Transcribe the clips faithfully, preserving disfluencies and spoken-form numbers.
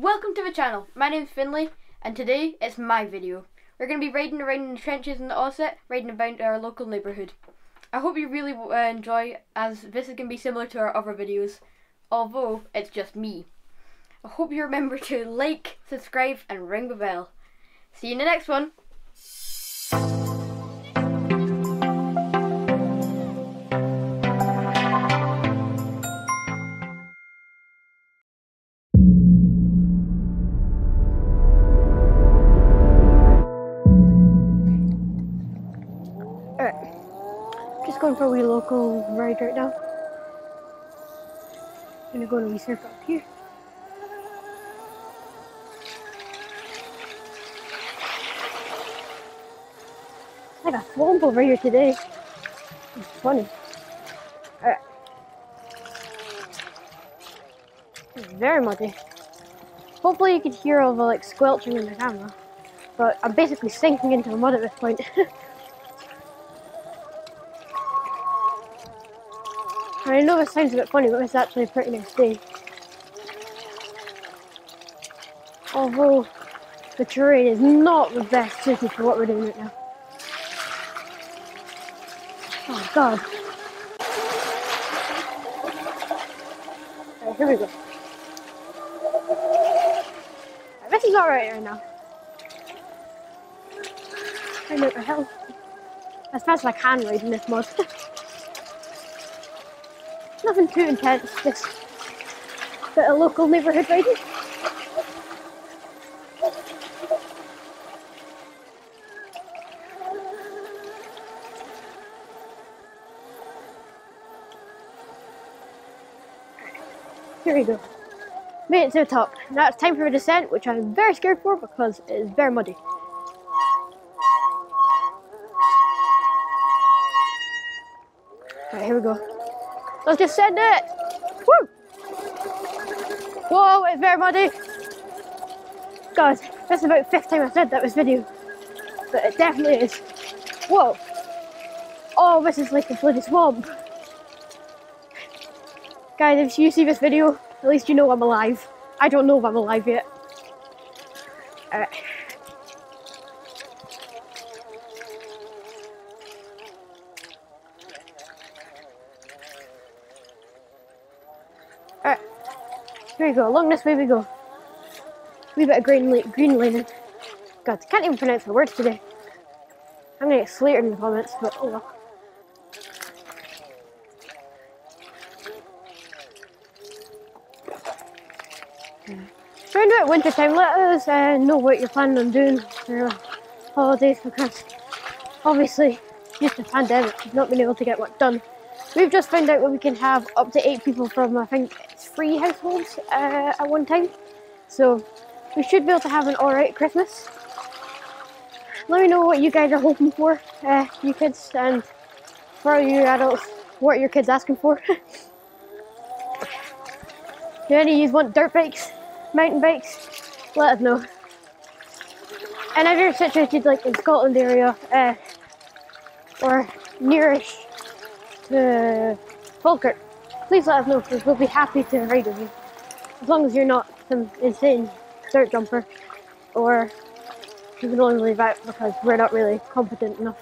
Welcome to the channel. My name is Finley, and today it's my video. We're going to be riding around in the trenches in the Oset, riding about our local neighbourhood. I hope you really uh, enjoy, as this is going to be similar to our other videos, although it's just me. I hope you remember to like, subscribe, and ring the bell. See you in the next one. Just going for a wee local ride right now. I'm gonna go and wee surf up here. I got swamp over here today. It's funny. Alright. It's very muddy. Hopefully you could hear all the like squelching in the camera. But I'm basically sinking into the mud at this point. I know this sounds a bit funny, but it's actually a pretty nice day. Although the terrain is not the best suited for what we're doing right now. Oh god. Right, here we go. Right, this is alright right now. I'm out the hill. As fast as I can ride in this mud. Nothing too intense, just a bit of local neighbourhood riding. Here we go. Made it to the top. Now it's time for a descent, which I'm very scared for because it is very muddy. Right, here we go. Let's just send it! Woo! Whoa, it's very muddy! Guys, that's about the fifth time I've said that this video. But it definitely is. Whoa! Oh, this is like a bloody swamp. Guys, if you see this video, at least you know I'm alive. I don't know if I'm alive yet. Alright. Alright, here we go, along this way we go. Wee bit of green, la green laning. God, I can't even pronounce the words today. I'm gonna get slated in the comments, but oh well. Mm. Round about winter time, let us uh, know what you're planning on doing for holidays, because obviously, due to the pandemic, we've not been able to get what done. We've just found out that we can have up to eight people from, I think, it's three households uh, at one time. So we should be able to have an alright Christmas. Let me know what you guys are hoping for, uh, you kids, and for you adults, what are your kids asking for? Do any of you want dirt bikes, mountain bikes? Let us know. And if you're situated like in Scotland area, uh, or nearish to Falkirk, please let us know, because we'll be happy to ride with you. As long as you're not some insane dirt jumper, or you can only leave out because we're not really competent enough.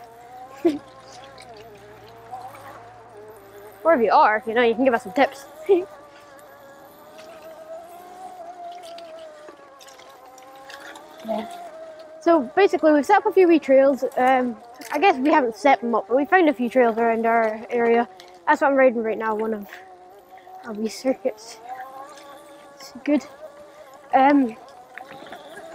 Or if you are, you know, you can give us some tips. Yeah. So basically we've set up a few wee trails. um, I guess we haven't set them up, but we found a few trails around our area. That's what I'm riding right now, one of our wee circuits. It's good. Um,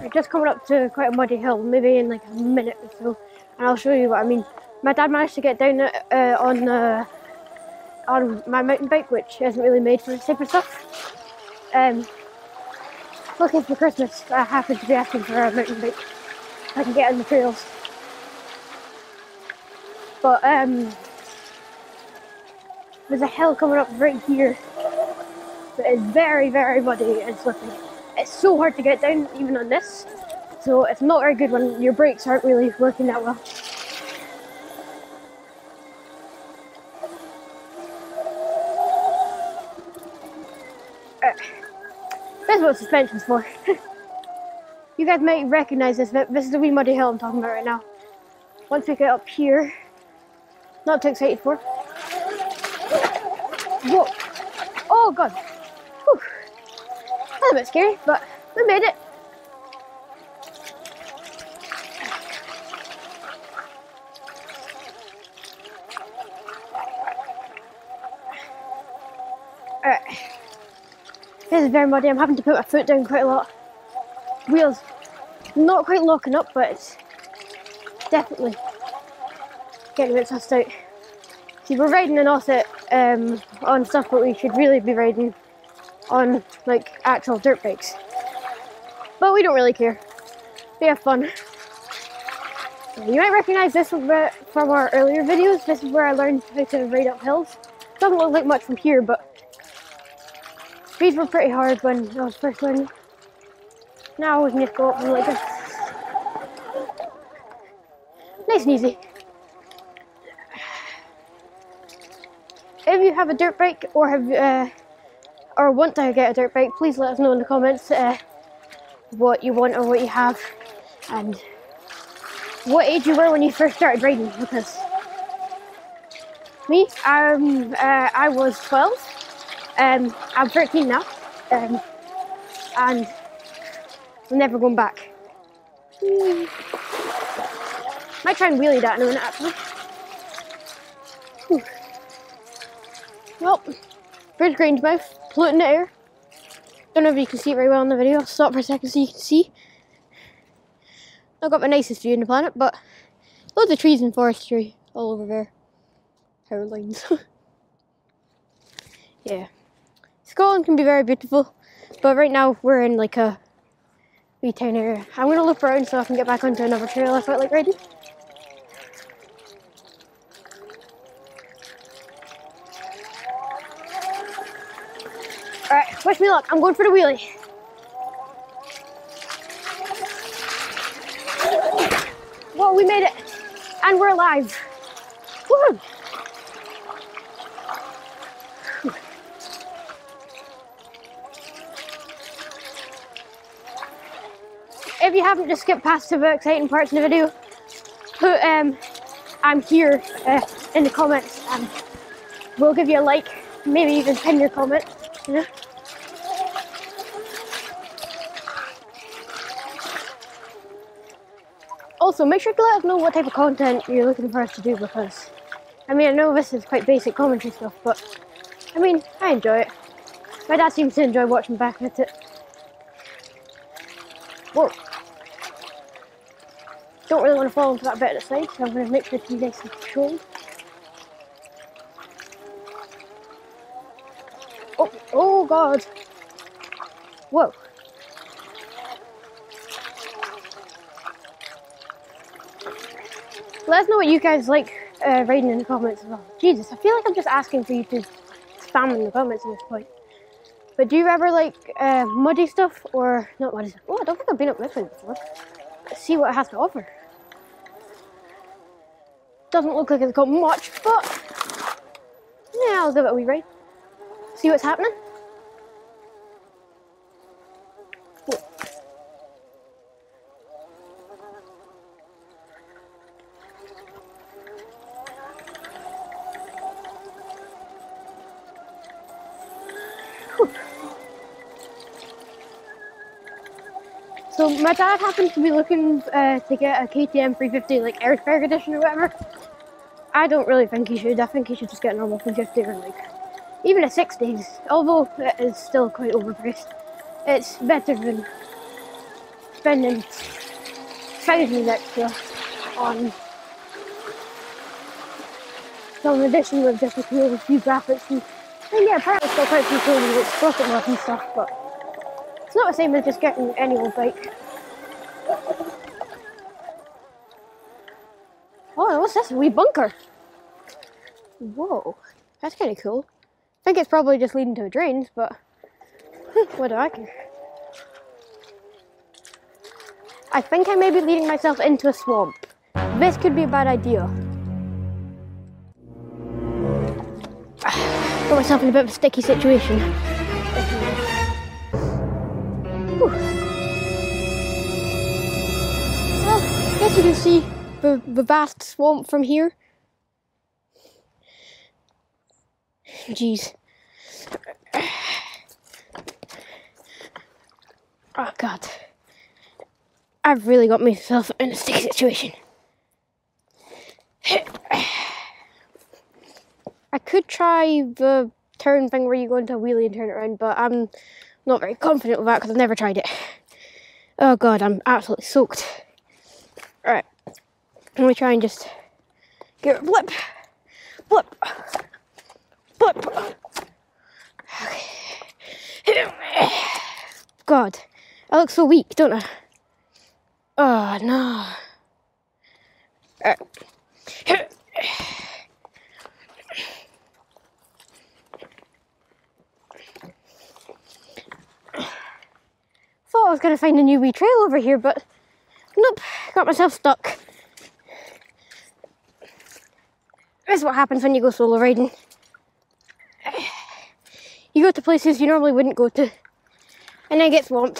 we're just coming up to quite a muddy hill, maybe in like a minute or so, and I'll show you what I mean. My dad managed to get down uh, on uh, on my mountain bike, which isn't really made for this type of stuff. Um, looking for Christmas, I happen to be asking for a mountain bike. I can get on the trails. But um, there's a hill coming up right here that is very, very muddy and slippery. It's so hard to get down even on this, so it's not very good when your brakes aren't really working that well. Uh, this is what suspension's for. You guys may recognize this, but this is the wee muddy hill I'm talking about right now. Once we get up here, not too excited for. Whoa! Oh god! Whew. That's a bit scary, but we made it. Alright. This is very muddy. I'm having to put my foot down quite a lot. Wheels not quite locking up, but it's definitely getting a bit sussed out. See, we're riding an Oset um, on stuff that we should really be riding on, like actual dirt bikes. But we don't really care. We have fun. You might recognise this from our earlier videos. This is where I learned how to ride up hills. Doesn't look like much from here, but these were pretty hard when I was first learning. Now we can just go up and like this. Nice and easy. If you have a dirt bike or have uh, or want to get a dirt bike, please let us know in the comments uh, what you want or what you have and what age you were when you first started riding, because me, um, uh, I was twelve, um, I'm thirteen now, um, and I'm never going back. Mm. Might try and wheelie that in a minute actually. Whew. Well, there's Grangemouth, floating in the air. Don't know if you can see it very well in the video, I'll stop for a second so you can see. Not got the nicest view on the planet, but loads of trees and forestry all over there. Power lines. Yeah. Scotland can be very beautiful, but right now we're in like a wee town area. I'm going to loop around so I can get back onto another trail if I like riding. Alright, wish me luck. I'm going for the wheelie. Whoa, we made it! And we're alive! Woohoo! If you haven't just skipped past to the exciting parts of the video, put um, I'm here uh, in the comments and we'll give you a like, maybe even pin your comment. You know? Also, make sure to let us know what type of content you're looking for us to do, because I mean, I know this is quite basic commentary stuff, but I mean, I enjoy it. My dad seems to enjoy watching back at it. Whoa! Don't really want to fall into that bit at the side, so I'm going to make sure to be nice and controlled. Oh, oh god! Whoa! Let us know what you guys like uh, writing in the comments as well. Jesus, I feel like I'm just asking for you to spam in the comments at this point. But do you ever like uh, muddy stuff or not muddy stuff? Oh, I don't think I've been up this way before. Let's see what it has to offer. Doesn't look like it's got much, but yeah, I'll give it a wee ride. See what's happening. Whoa. Whew. So my dad happened to be looking uh, to get a K T M three fifty, like Airberg edition or whatever. I don't really think he should. I think he should just get a normal three fifty or like even a sixties, although it is still quite overpriced. It's better than spending thousands extra on some edition with just a few, a few graphics. And, and yeah, apparently it's got quite a few things with sprocket work and stuff, but it's not the same as just getting any old bike. Oh, what's this? A wee bunker. Whoa, that's kind of cool. I think it's probably just leading to a drain, but what do I care? I think I may be leading myself into a swamp. This could be a bad idea. Got myself in a bit of a sticky situation. As you can see, the, the vast swamp from here. Jeez. Oh God. I've really got myself in a sticky situation. I could try the turn thing where you go into a wheelie and turn it around, but I'm not very confident with that because I've never tried it. Oh God, I'm absolutely soaked. Alright, I'm gonna try and just get blip, blip, blip. Okay. God, I look so weak, don't I? Oh no. Alright. Thought I was going to find a new wee trail over here, but nope, got myself stuck. This is what happens when you go solo riding. You go to places you normally wouldn't go to, and then get swamped.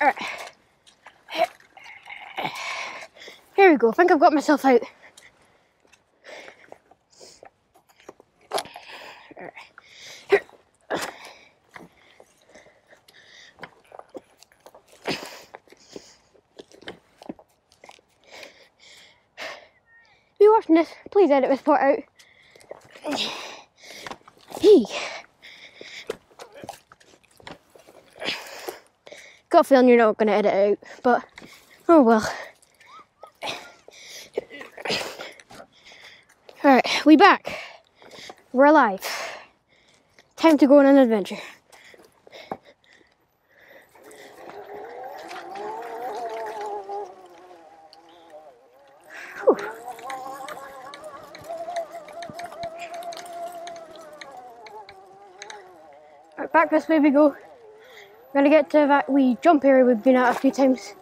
Alright. Here we go, I think I've got myself out. Watching this, please edit this part out. Hey. Got a feeling you're not going to edit it out, but oh well. Alright, we back. We're alive. Time to go on an adventure. Back this way we go. We're gonna get to that wee jump area we've been at a few times.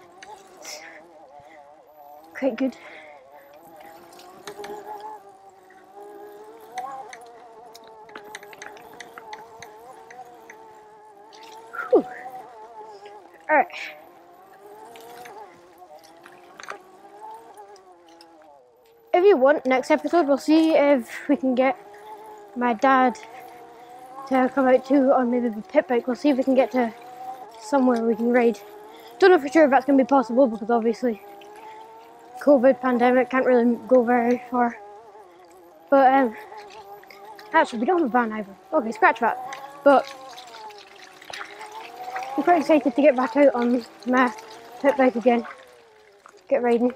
It's quite good. Whew. All right. If you want, next episode we'll see if we can get my dad to come out too, or maybe the pit bike. We'll see if we can get to somewhere we can ride. Don't know for sure if that's going to be possible because obviously COVID pandemic can't really go very far. But um, actually we don't have a van either. Okay, scratch that. But I'm quite excited to get back out on my pit bike again. Get riding.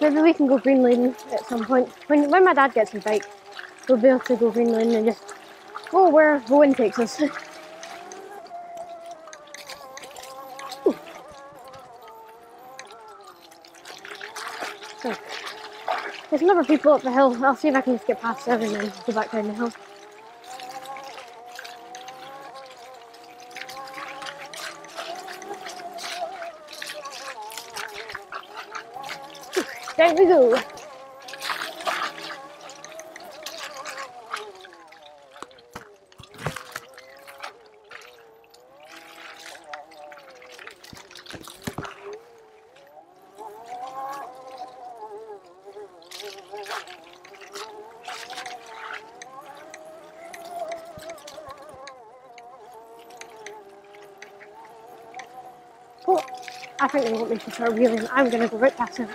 Maybe we can go green lane at some point. When when my dad gets his bike, we'll be able to go green lane and just go where the wind takes us. Ooh. So, there's another people up the hill. I'll see if I can just get past seven and go back down the hill. There we go. Oh, I think they want me to start wheeling. I'm going to go right past them.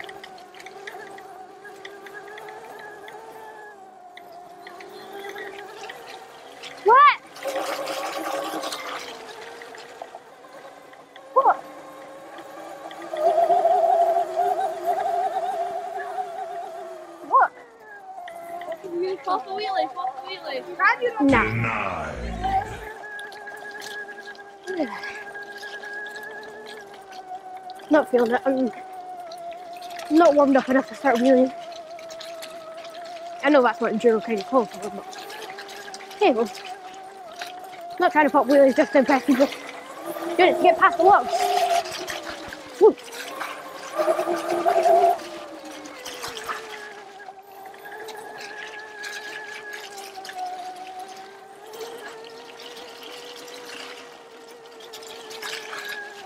Pop the wheelie, pop the wheelie. Grab you nah. Nice. Look at that. Not feeling it. I'm not warmed up enough to start wheeling. I know that's what enduro kind of calls for, but hey, well, I'm not trying to pop wheelies just to impress people. Doing it to get past the logs. Woo.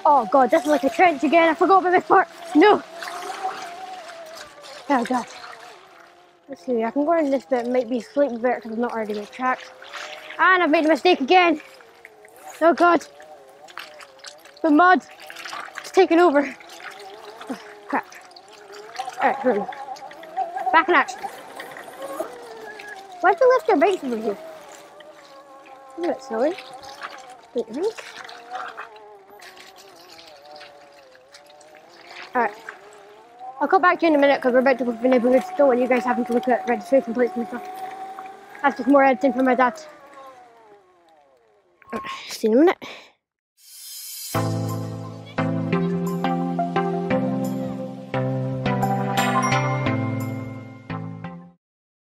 Oh god, this is like a trench again. I forgot about this part. No. Oh god. Let's see, I can go around this bit. It might be slightly better because I've not already made tracks. And I've made a mistake again. Oh god. The mud. It's taken over. Oh, crap. Alright, really. Back in action. Why have they left their bikes over here? Isn't it silly? Wait, really? Alright. I'll come back to you in a minute because we're about to go to the neighbourhood store and you guys having to look at registration plates and stuff. That's just more editing for my dad. See you in a minute.